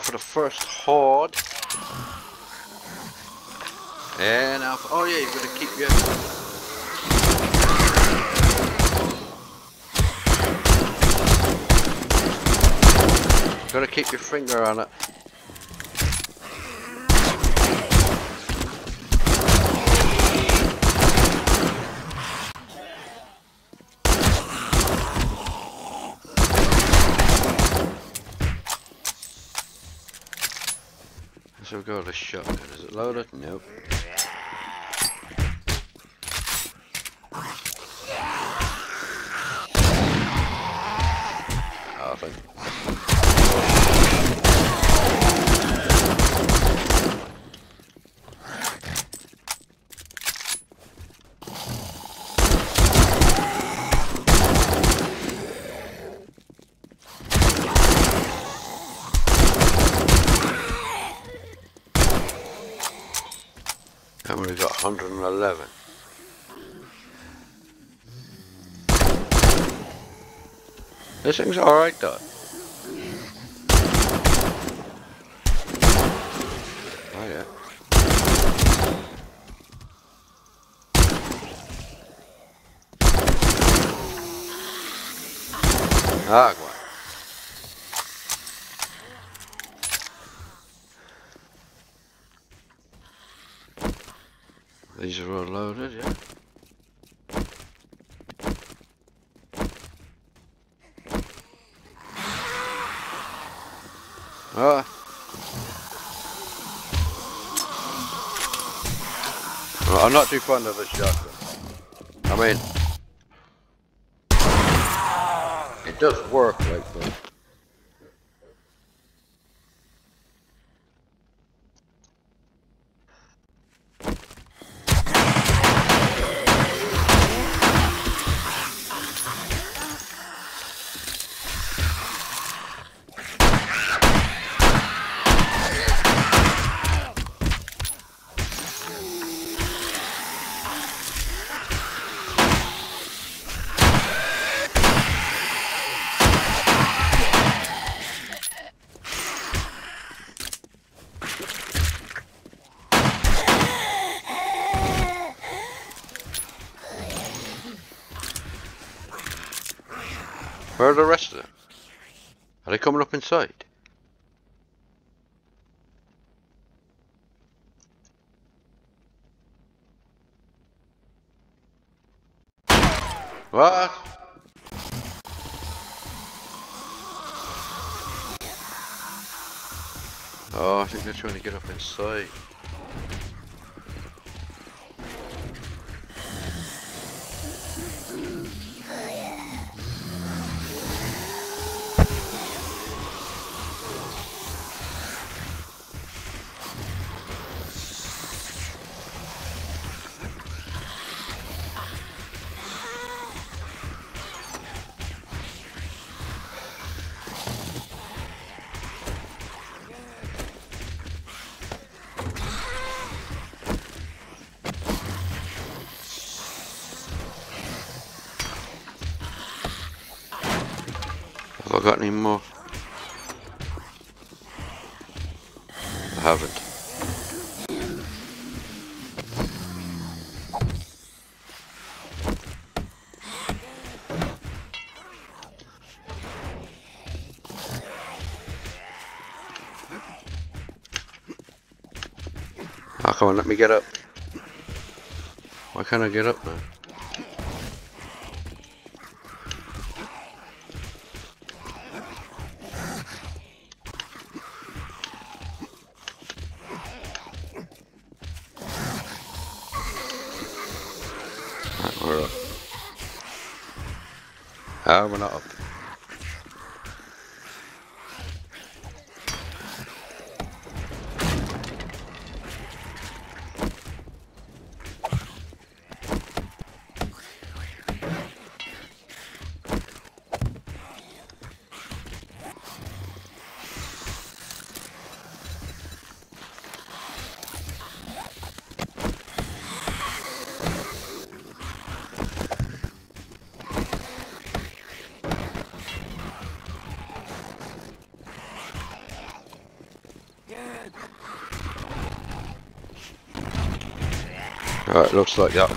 prepare for the first horde. And Alpha, oh yeah, you gotta keep your... You gotta keep your finger on it. So we've got a shotgun, is it loaded? Nope. Nothing. And we've got 111. This thing's alright though. Oh yeah. Ah, go on. These are all loaded, yeah. Ah. Well, I'm not too fond of this shotgun. I mean, it does work like that. Where are the rest of them? Are they coming up inside? What? Oh, I think they're trying to get up inside. Have I got any more? I haven't. Oh, come on, let me get up. Why can't I get up now? Ah, we're not up. Alright, looks like that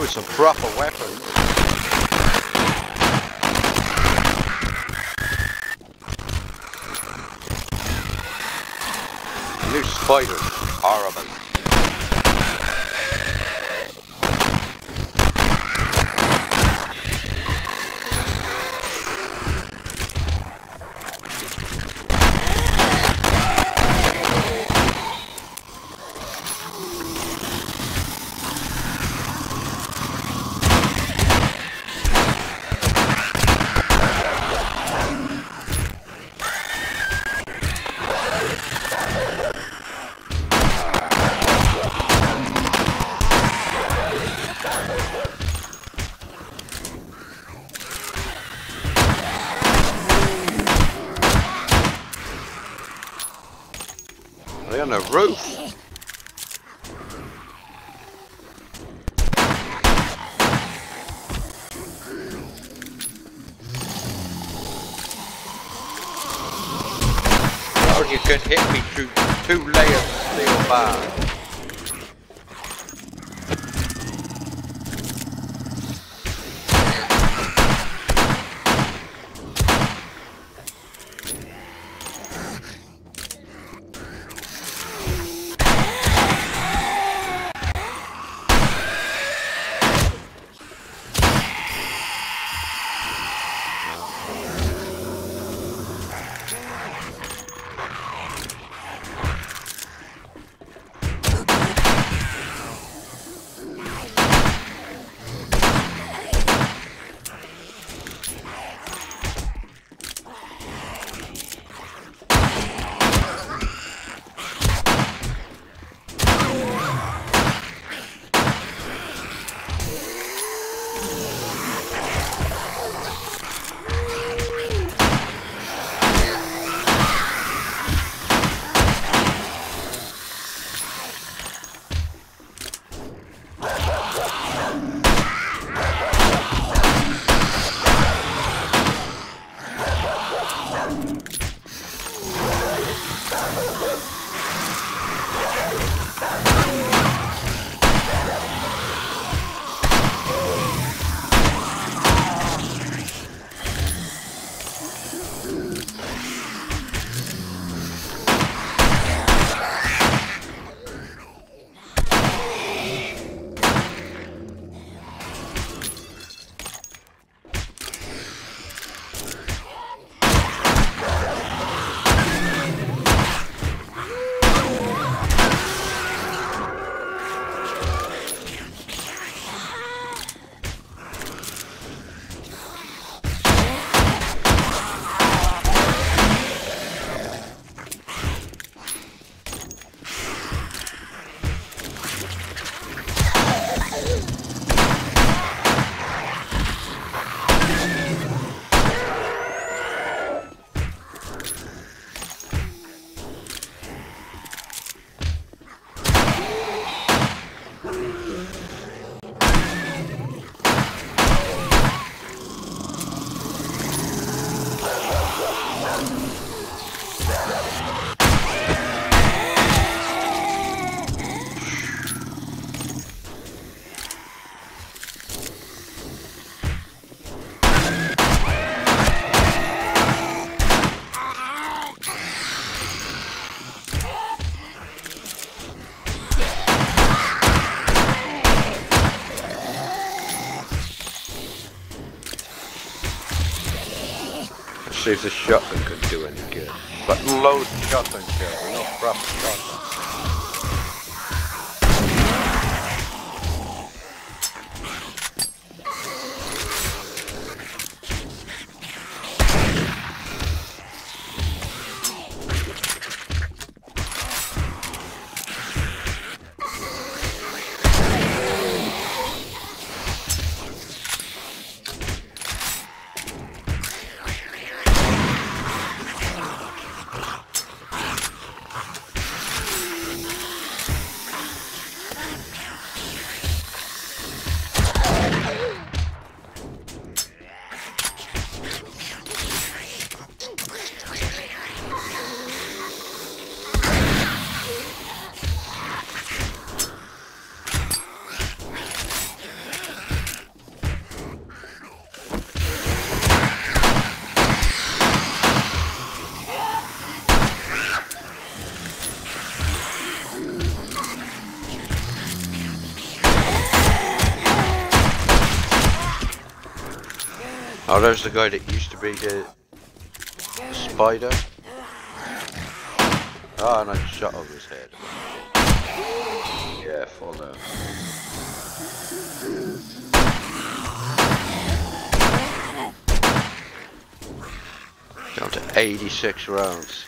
with some proper weapons. New spiders, horrible. Roof. Or you could hit me through 2 layers of steel bars. says a shotgun could do any good. But load shotgun kill, no proper shotgun. Oh, there's the guy that used to be the spider. Oh, and I shot over his head. Yeah, fall down. Down to 86 rounds.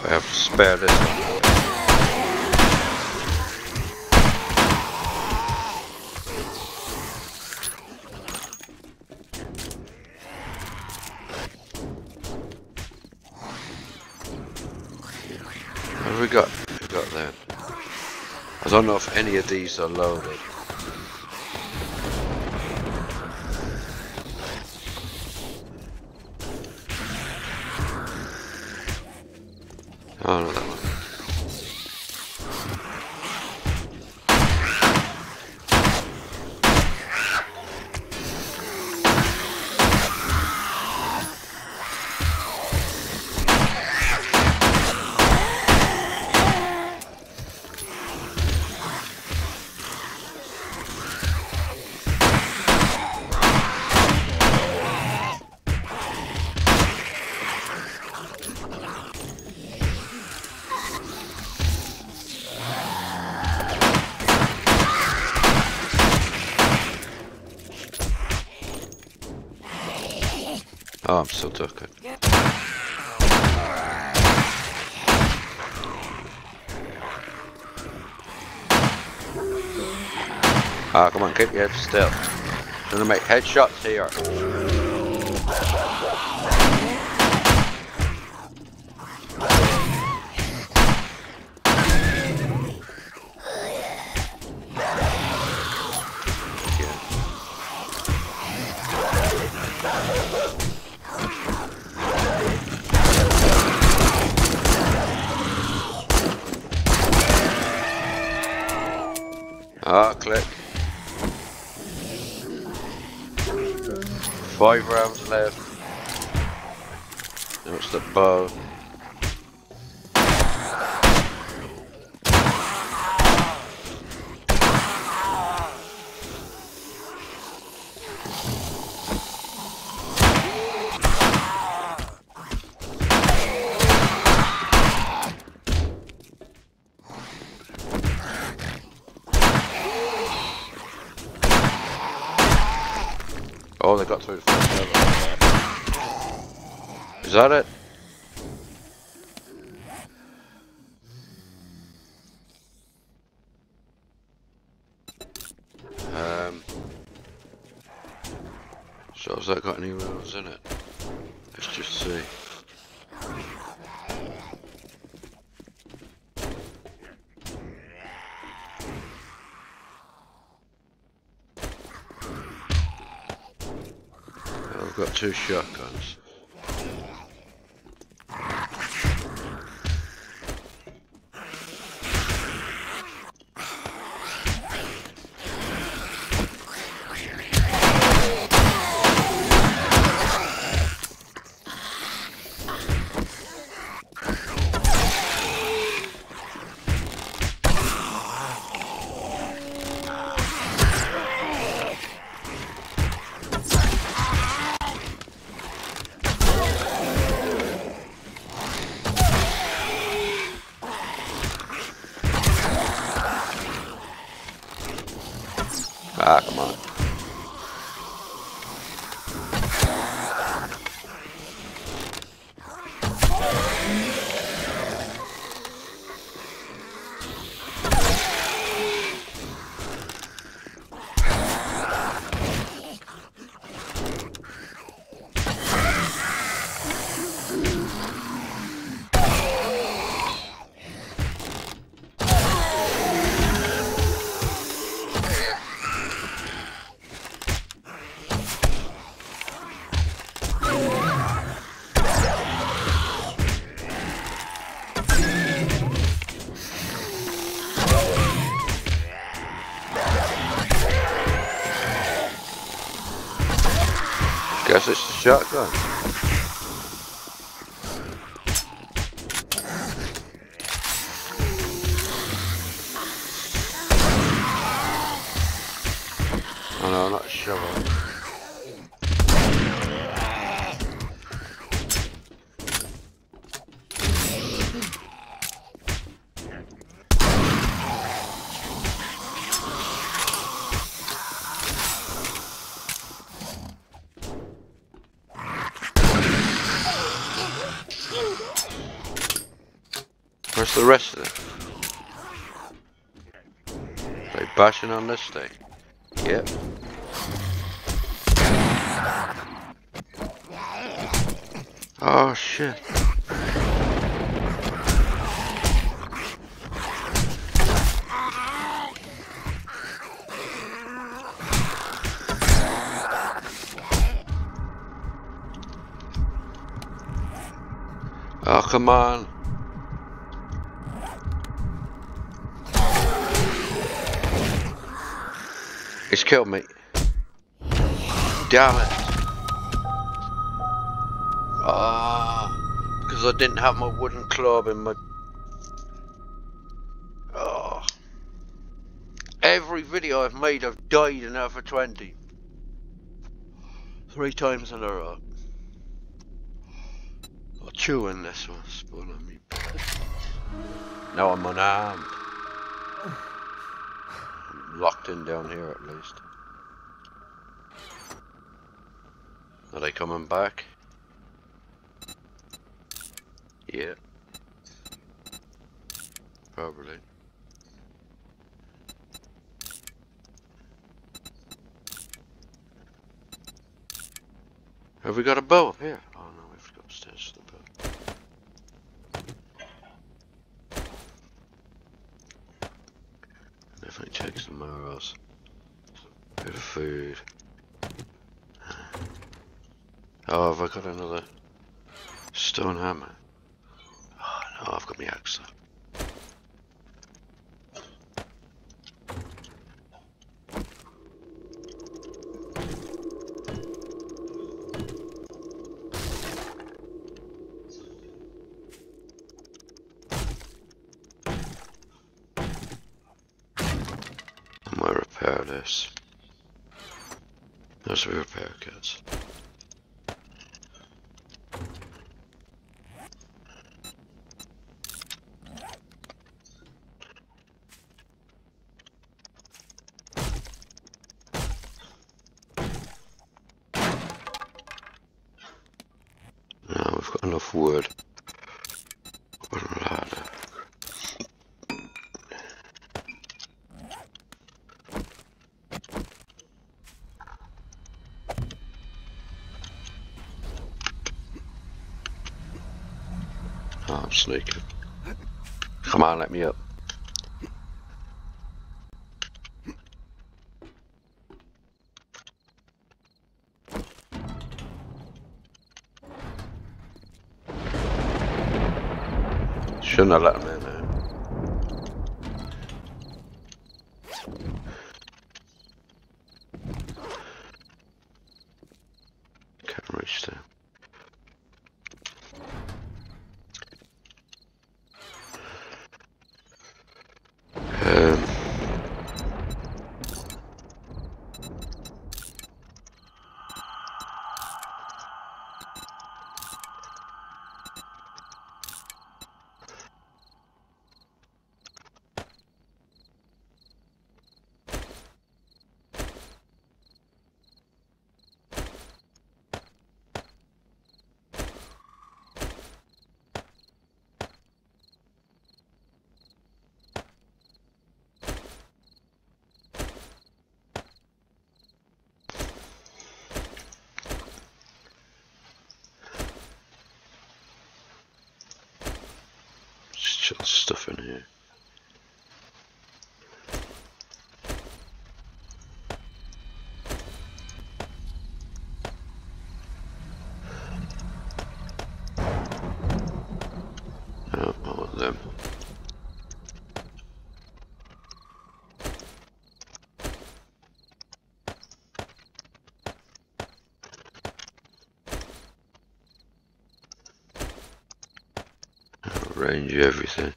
I have to spare this one. What have we got? We've got that. I don't know if any of these are loaded. Oh, no, that one. Oh, I'm still talking. Ah, come on, keep your head still. I'm gonna make headshots here. Ah, click. 5 rounds left. Now it's the bow. Oh, they got through the first level. Is that it? So has that got any rounds in it? Let's just see. I've got two shotguns. Ah, come on. Guess it's the shotgun. Oh no, not shovel. Where's the rest of them? Are they bashing on this thing? Yep. Oh shit. Oh come on. It's killed me. Damn it. Oh, because I didn't have my wooden club in my... Oh. Every video I've made, I've died in Alpha 20. 3 times in a row. Or 2 in this one. Spawn on me. Now I'm unarmed. Locked in down here at least. Are they coming back? Yeah. Probably. Have we got a bow up here? Oh no, we've got upstairs to the bow. Definitely check some arrows. Bit of food. Oh, have I got another stone hammer? Oh no, I've got my axe up. Repair this. Those are repair kits. forward. Oh, I'm sneaking. Come on, let me up. Shouldn't have let him in there. Can't reach there. Stuff in here. No, I want them. I'll arrange everything.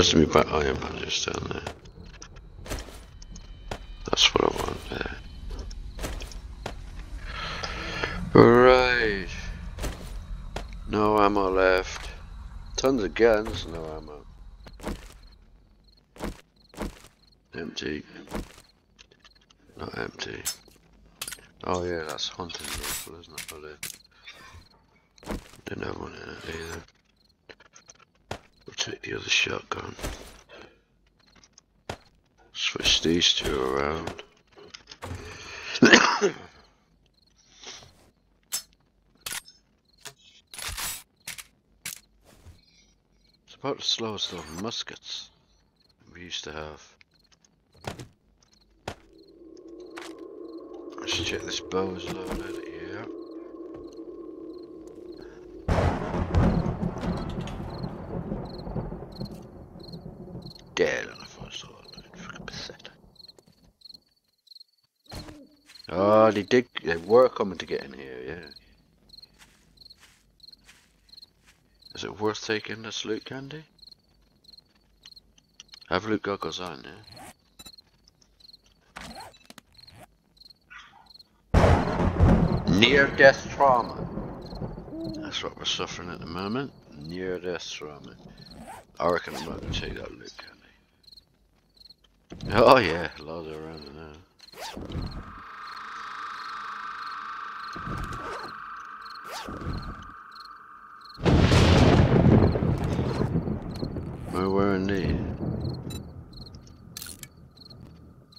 Supposed to be back iron badges down there. That's what I want there. Alright. No ammo left. Tons of guns, no ammo. Empty. Not empty. Oh yeah, that's hunting rifle, isn't it? Didn't have one in it either. Take the other shotgun. Switch these two around. It's about the slowest of muskets we used to have. Let's check this bow is loaded. Dead on a four-sword, freaking pathetic. Oh, they were coming to get in here, yeah. Is it worth taking this loot candy? Have loot goggles on, yeah? Near-death trauma. That's what we're suffering at the moment. Near-death trauma. I reckon I'm not going to take that loot candy. Oh yeah, loads around now. We're wearing these.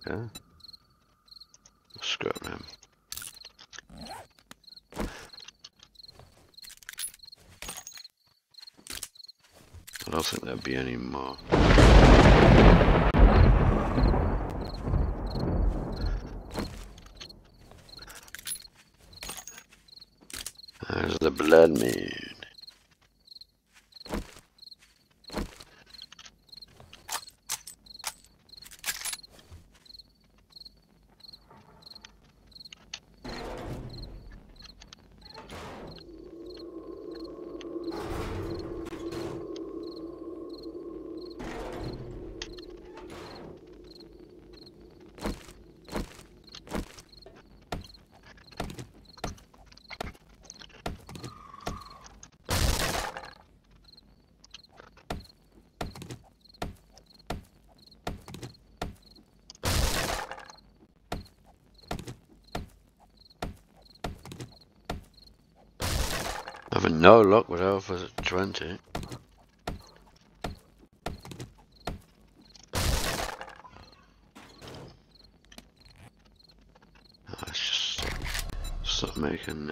Yeah. We'll scrap them. I don't think there'll be any more. There's the Blood Moon. Having no luck with Alpha 20. Let's just stop making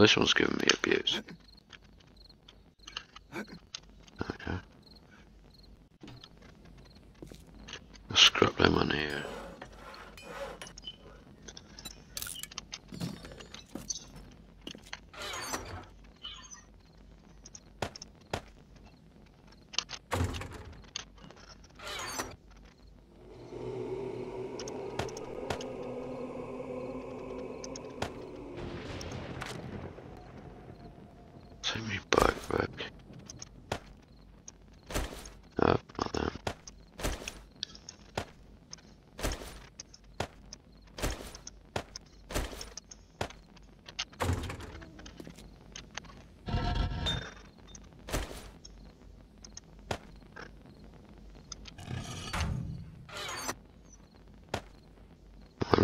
this one's giving me abuse. Okay. Let's scrap them on here.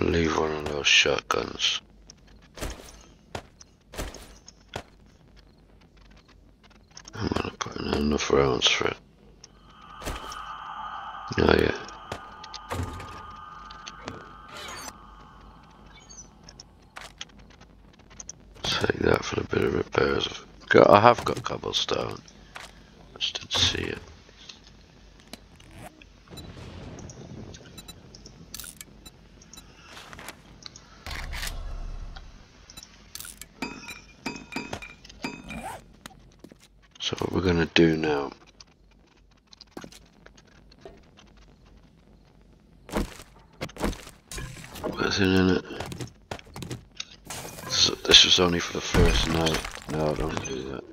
Leave one of those shotguns. I'm gonna put in enough rounds for it. Oh yeah. Take that for a bit of repairs. I have got cobblestone. I just didn't see it. Gonna do now. Nothing in it. So this was only for the first night. No, I don't do that.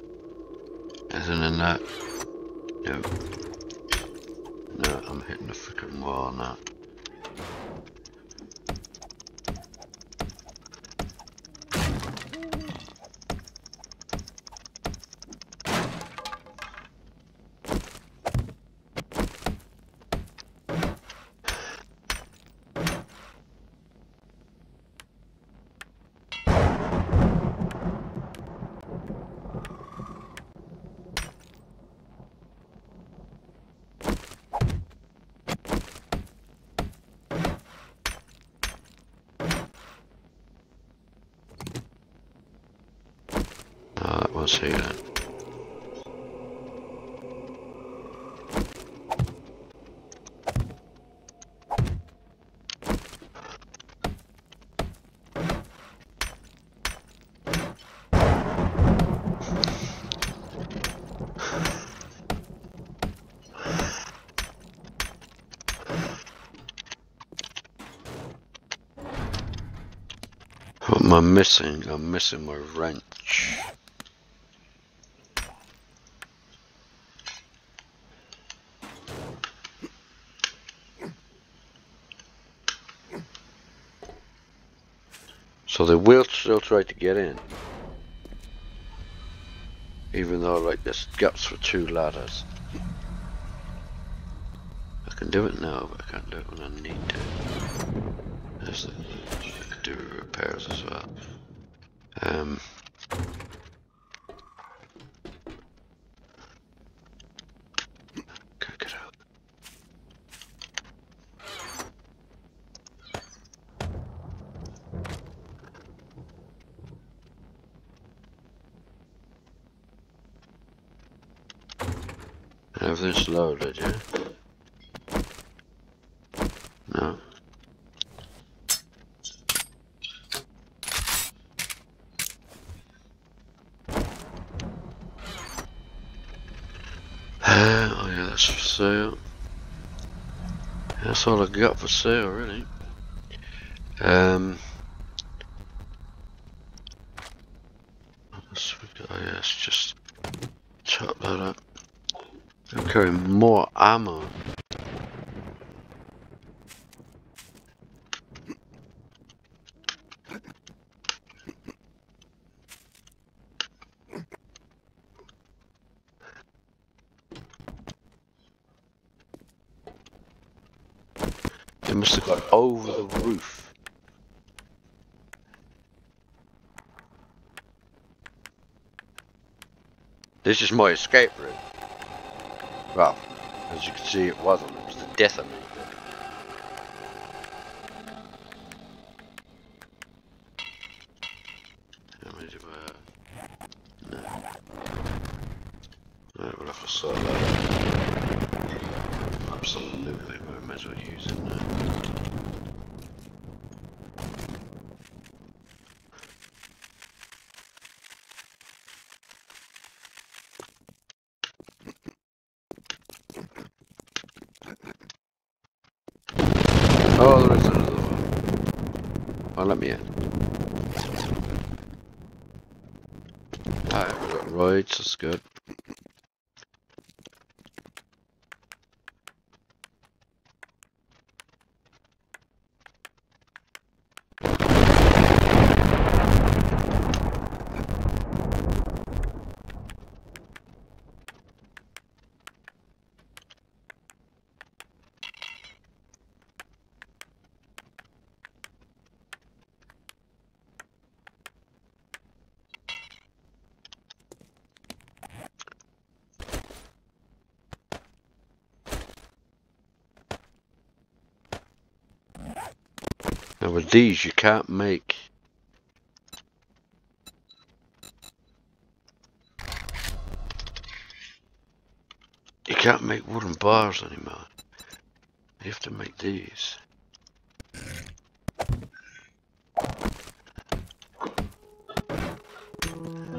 Nothing in that. No. No, I'm hitting the freaking wall now. I'll see you then. What am I missing? I'm missing my wrench. So they will still try to get in, even though like there's gaps for two ladders. I can do it now, but I can't do it when I need to. There's the, I can do repairs as well. Everything's loaded, yeah? No. Oh yeah, that's for sale. That's all I got for sale, really. Oh yeah, let's just top that up. I'm carrying more ammo. They must have got over the roof. This is my escape route. Well, as you can see, it wasn't. It was the death of me. Oh, there is another one. Oh, let me in. Alright, we've got roids, that's good. Now with these you can't make. You can't make wooden bars anymore. You have to make these.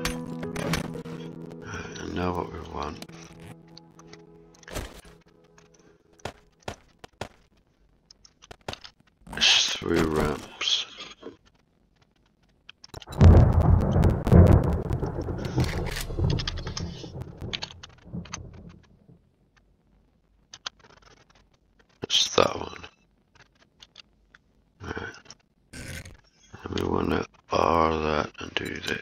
And now what we want. Three ramps. That's that one. Alright. And we want to bar that and do the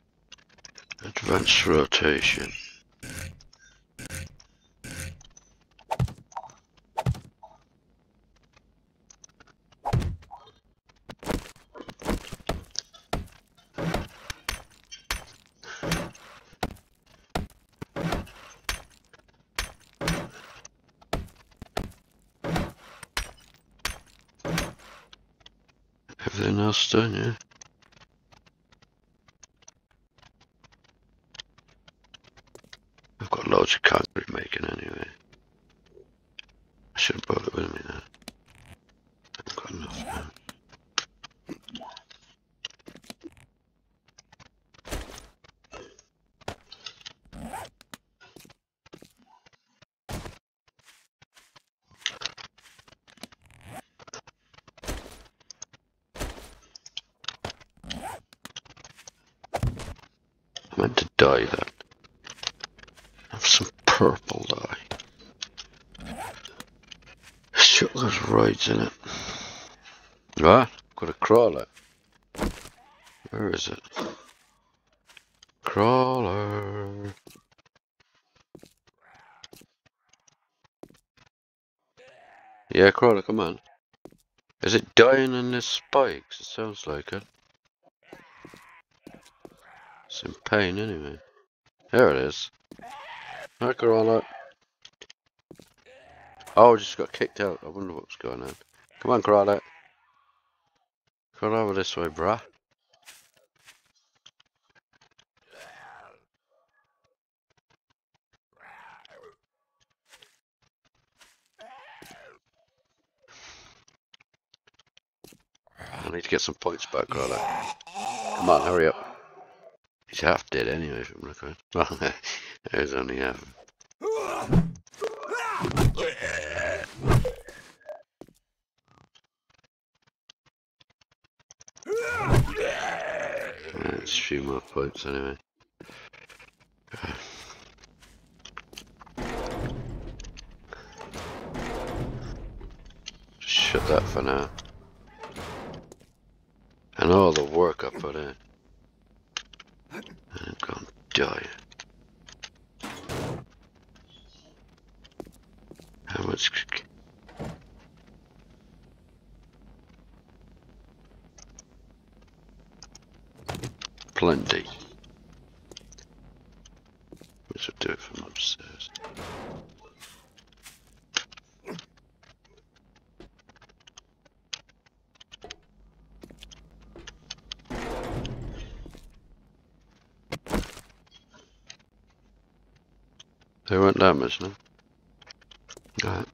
advanced rotation. Everything else done, yeah? I've got loads of concrete making anyway. I should have brought it with me now. I've got enough now. I meant to dye that. Have some purple dye. Shut those roids in it. Right, got a crawler. Where is it? Crawler. Yeah, crawler, come on. Is it dying in the spikes? It sounds like it. It's in pain anyway. There it is. Hi, Corolla. Oh, I just got kicked out. I wonder what's going on. Come on, Corolla. Come over this way, bruh. I need to get some points back, Corolla. Come on, hurry up. He's half dead anyway, if I'm looking. Well, there's only half. Right, a few more points anyway. Just shut that for now. And all the work I put in. I'm gonna die. How much? plenty. Which will do it from upstairs. They weren't damaged, no? Alright.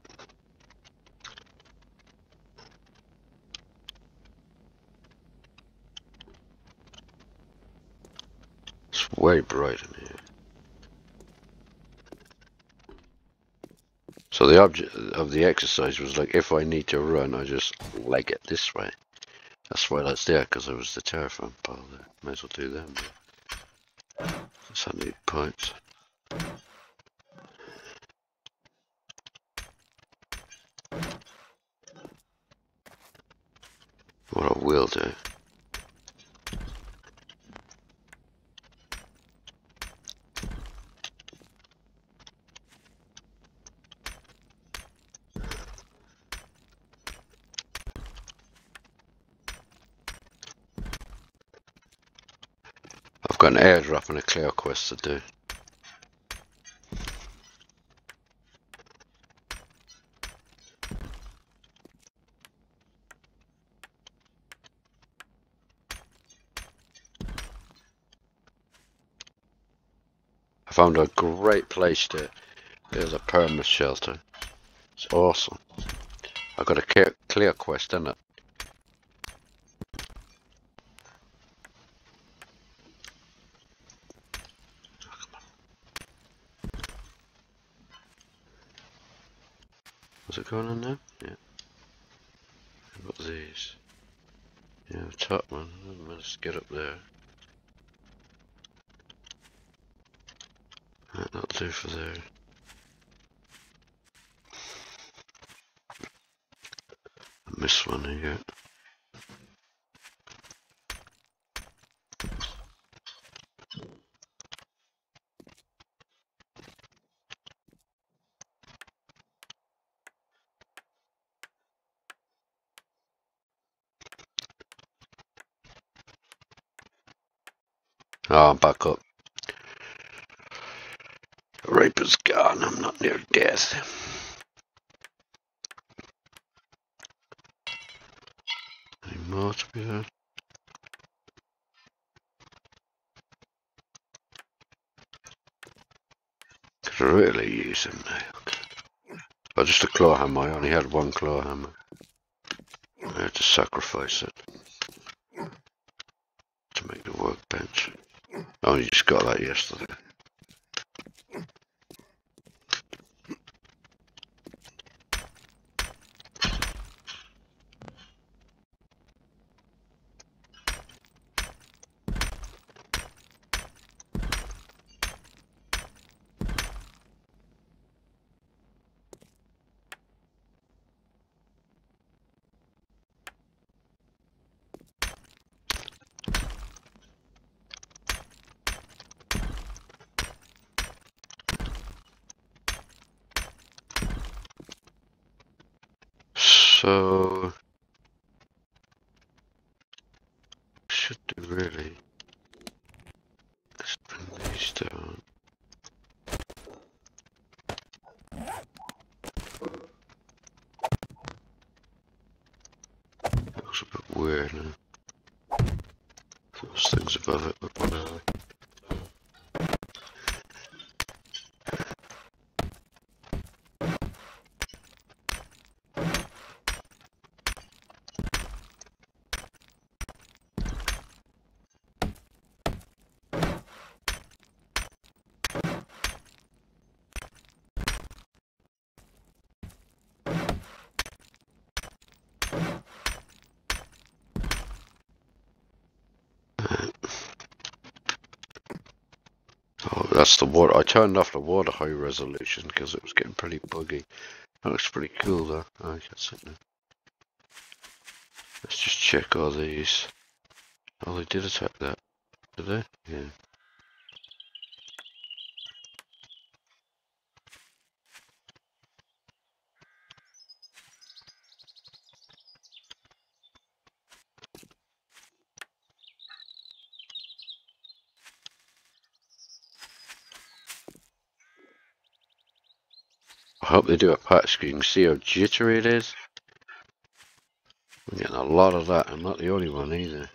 It's way bright in here. So the object of the exercise was like, if I need to run, I just leg it this way. That's why that's there, because there was the terraform pile there. Might as well do that. So I need pipes. What I will do. I've got an airdrop and a clear quest to do. I found a great place to build a perma shelter. It's awesome. I got a clear quest, didn't it? Going on there? Yeah. I've got these. Yeah, the top one. I managed to get up there. That'll do for there. I missed one here. Oh, I'm back up. The Reaper's gone, I'm not near death. Any more to be had? Could really use him now. Oh, just a claw hammer, I only had one claw hammer. I had to sacrifice it to make the workbench. Oh, you just got that yesterday. So should do really. Let's bring these down. Looks a bit weird now. Those things above it, but whatever. That's the water. I turned off the water high resolution because it was getting pretty buggy. That looks pretty cool though. Oh, I can't see it now. Let's just check all these. Oh, they did attack that. Did they? Yeah. I hope they do a patch because you can see how jittery it is. I'm getting a lot of that. I'm not the only one either.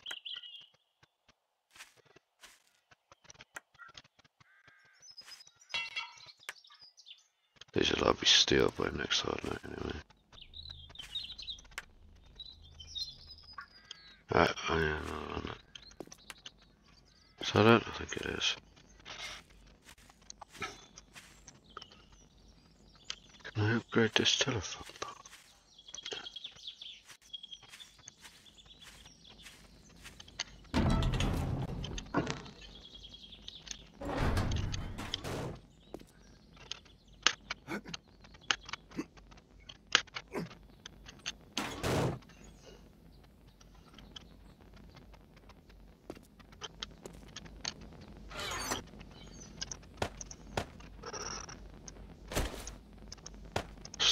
These will all be steeled by next Horde Night anyway. Is that it? I think it is. Can I upgrade this telephone?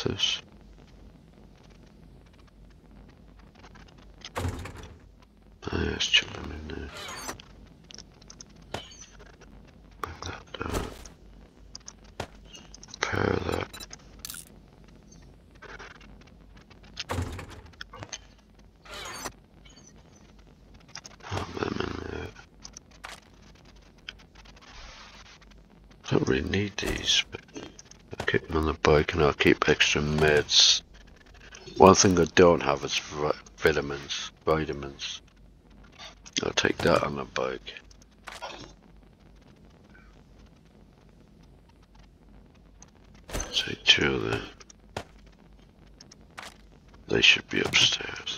This. Oh, yeah, it's chilling in there. Bring that down. Power that. Put them in there. I don't really need these, but keep them on the bike, and I'll keep extra meds. One thing I don't have is vitamins. I'll take that on the bike. Take two of them. They should be upstairs.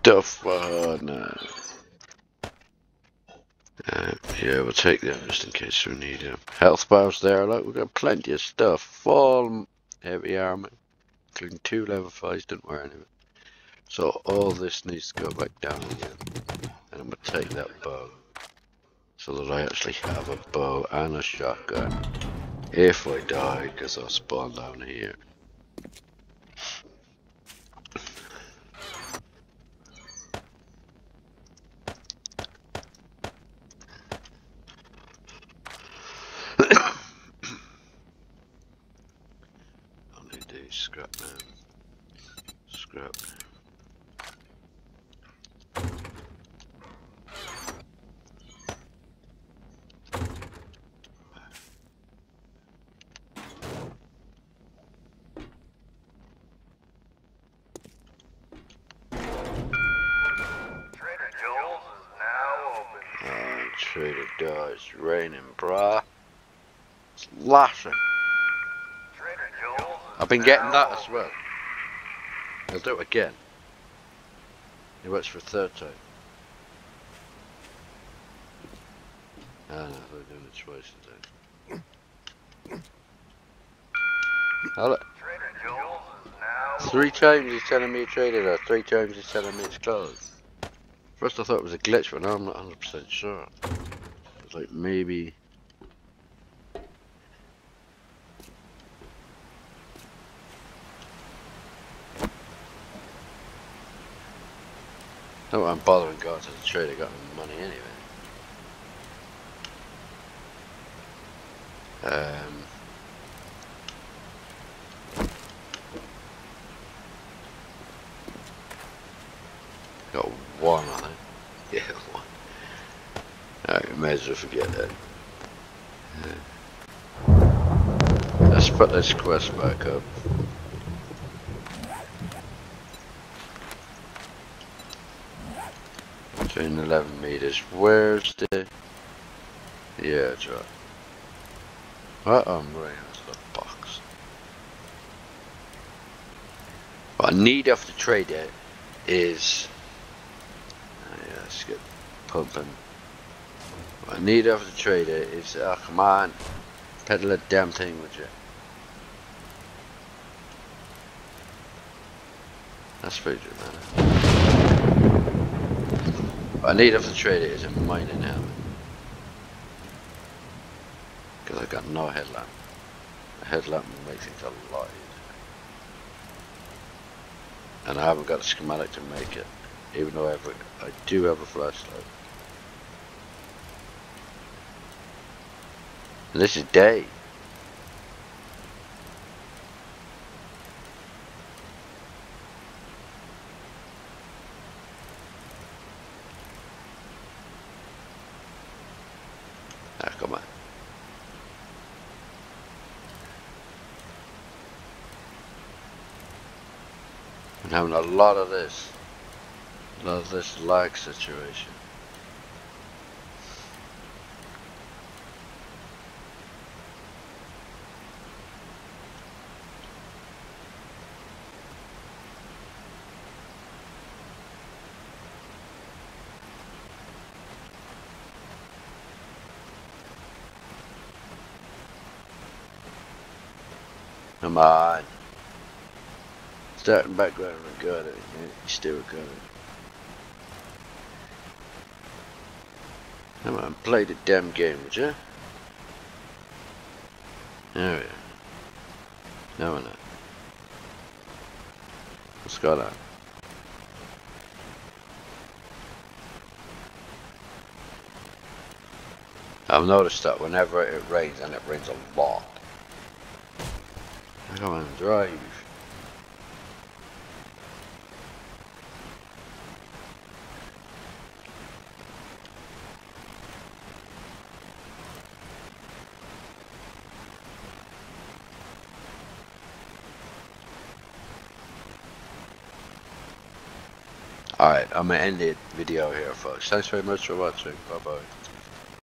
Stuff on. Yeah, we'll take them just in case we need them. Health bars there. Look, we've got plenty of stuff. Full heavy armor, including 2 level 5s. Didn't wear any of it. So all this needs to go back down again. And I'm gonna take that bow, so that I actually have a bow and a shotgun. If I die, because I'll spawn down here. Trader Jones, it's raining, brah. It's lashing. Trader Jones, I've been getting that as well. I'll do it again. It works for a third time. Ah, no, we're doing it twice today. Hello. Trader Jones is now 3 times he's telling me traded her, 3 times he's telling me it's closed. First I thought it was a glitch, but now I'm not 100% sure. It's like maybe... No, I'm bothering going to the trade, I got my money anyway. Got one, I think. Yeah, one. Alright, we may as well forget that. Yeah. Let's put this quest back up. Doing 11 meters. Where's the... Yeah, it's right. I'm right into the box. Our need of the trader is. Yeah, let's get pumping. Our need of the trader is. Oh, come on. Pedal a damn thing, would you? That's pretty dramatic. I need of the trader is a mining helmet. Because I've got no headlamp. A headlamp will make things a lot easier. And I haven't got a schematic to make it. Even though I do have a flashlight. And this is day. Having a lot of this lag situation. Come on. Starting background regarding it, yeah, you still regard it. Come on, play the damn game, would you? There we are. No, we're not. What's going on? I've noticed that whenever it rains, and it rains a lot. I don't even drive. Alright, I'm going to end the video here, folks. Thanks very much for watching. Bye-bye.